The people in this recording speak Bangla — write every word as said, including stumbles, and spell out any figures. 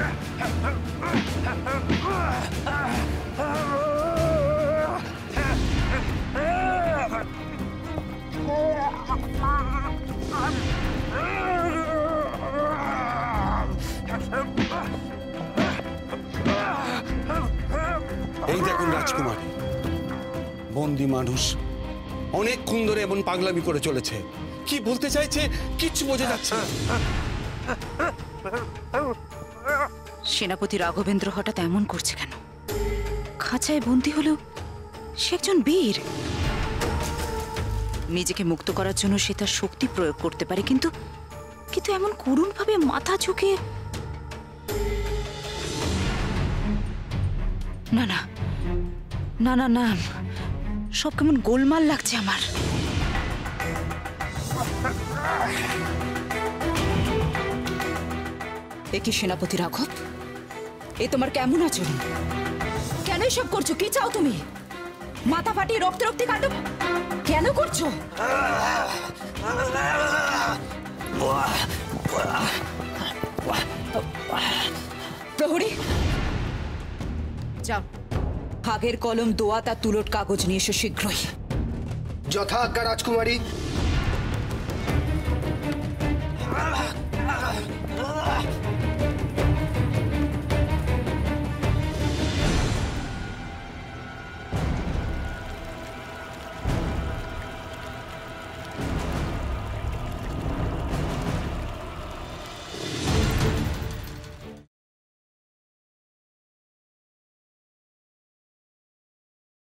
এইটা কোন রাজকুমার? বন্দি মানুষ অনেকক্ষণ ধরে এমন পাগলামি করে চলেছে, কি বলতে চাইছে কিচ্ছু বোঝা যাচ্ছে না। সেনাপতি রাঘবেন্দ্র হঠাৎ এমন করছে কেন? খাঁচায় বন্দী হলেও সে একজন বীর, নিজেকে মুক্ত করার জন্য সে তার শক্তি প্রয়োগ করতে পারে, কিন্তু কিন্তু এমন করুণ ভাবে মাথা ঝুঁকে, না না না না না, সব কেমন গোলমাল লাগছে আমার। একি সেনাপতি রাঘব, এ তোমার কেমন আচরণ? কেন এসব করছো? কি চাও তুমি? মাথা ফাটিয়ে রক্ত রক্তি কাণ্ড কেন করছো? প্রহরী, যাও আগের কলম দোয়া তার তুলোর কাগজ নিয়ে এসো শীঘ্রই। যথা আজ্ঞা রাজকুমারী।